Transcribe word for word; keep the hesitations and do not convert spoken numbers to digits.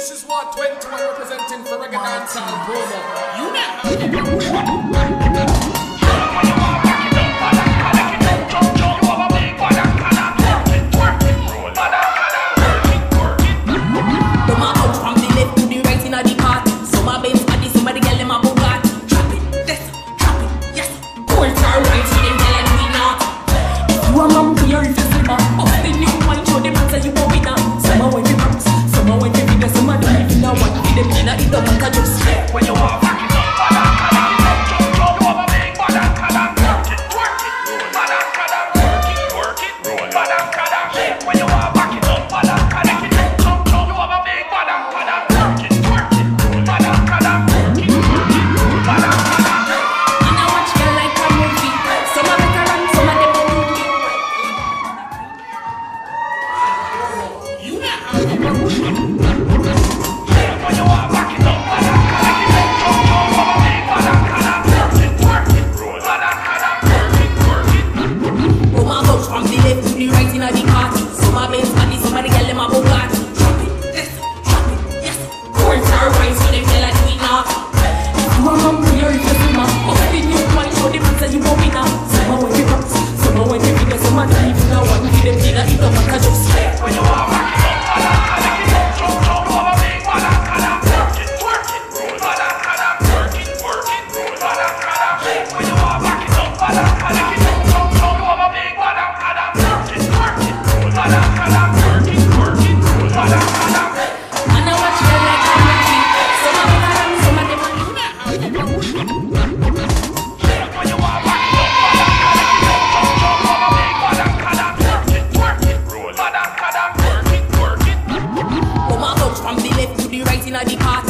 This is Ward twenty-one representing for Reggae Dancehall promo. You know. From the left to the right in a the path.